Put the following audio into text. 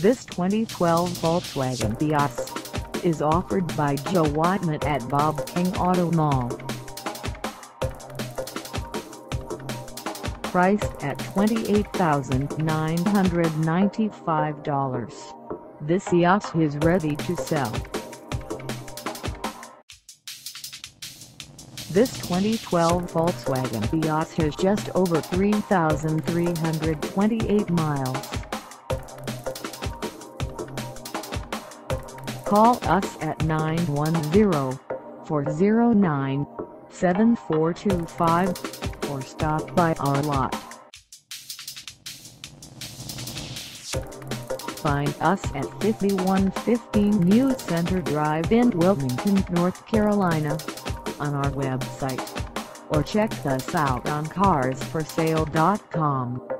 This 2012 Volkswagen Eos is offered by Joe Wightman at Bob King Auto Mall. Priced at $28,995, this Eos is ready to sell. This 2012 Volkswagen Eos has just over 3,328 miles. Call us at 910-409-7425 or stop by our lot. Find us at 5115 New Center Drive in Wilmington, North Carolina, on our website, or check us out on carsforsale.com.